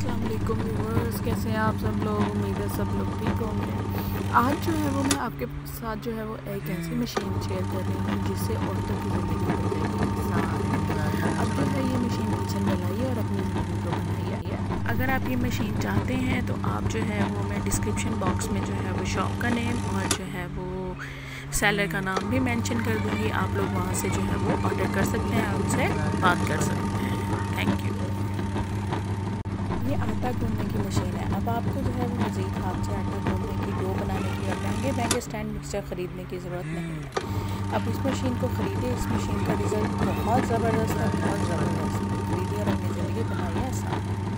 अस्सलाम वालेकुम व्यूअर्स, कैसे हैं आप सब लोग। उम्मीद है सब लोग ठीक होंगे। आज जो है वो मैं आपके साथ जो है वो एक ऐसी मशीन शेयर कर रही हूँ जिससे औरतों की ज़िंदगी। अब जो है ये मशीन किचन में लाई है और अपनी ज़िंदगी को बनाई है। अगर आप ये मशीन चाहते हैं तो आप जो है वो मैं डिस्क्रिप्शन बॉक्स में जो है वो शॉप का नेम और जो है वो सेलर का नाम भी मेंशन कर दूँगी। आप लोग वहाँ से जो है वो ऑर्डर कर सकते हैं, उनसे बात कर सकते हैं। Thank you. ये आटा गूंदने की मशीन है। अब आपको जो है वो मज़ीद हाथ से आटा गूंदने की, डो बनाने की या महंगे स्टैंड मिक्सर ख़रीदने की ज़रूरत नहीं है। अब इस मशीन को ख़रीदें। इस मशीन का रिज़ल्ट बहुत ज़बरदस्त है, बहुत ज़बरदस्त। वीडियो अपनी ज़िंदगी बनाइए आसान।